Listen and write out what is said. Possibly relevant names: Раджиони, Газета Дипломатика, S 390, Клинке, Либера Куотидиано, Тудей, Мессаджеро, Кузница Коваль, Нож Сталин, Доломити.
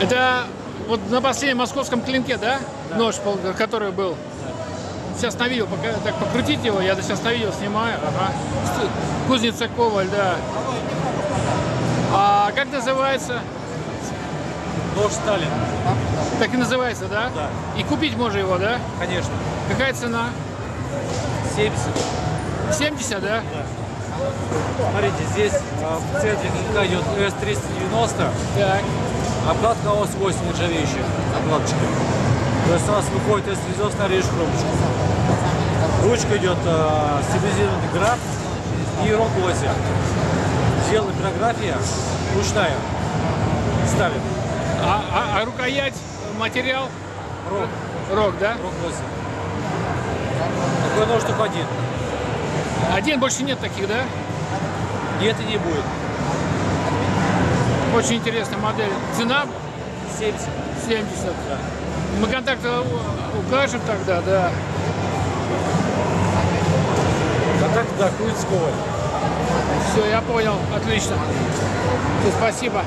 Это вот на последнем московском клинке, да? Да. Нож, который был. Да. Сейчас на видео, пока так покрутить его, я сейчас на видео снимаю. Ага. Кузница Коваль, да. А как называется? Нож Сталин. Так и называется, да? Да. И купить можно его, да? Конечно. Какая цена? 70. 70, да? Да. Смотрите, здесь в центре клинка идет S 390. Так. Обкладка у нас 8 ржавеющих обкладочек. То есть у нас выходит S 390, нарежешь ручку. Ручка идет стабилизированный град и рок-лози. Сделана пирография ручная. Ставим. А рукоять, материал? Рок. Рок, да? Рок-лози. Такой нож только один. Один, больше нет таких, да? Нет и не будет. Очень интересная модель. Цена? 70. 70. Да. Мы контакты укажем тогда, да. Контакт, да, Кузница Коваль. Все, я понял. Отлично. Все, спасибо.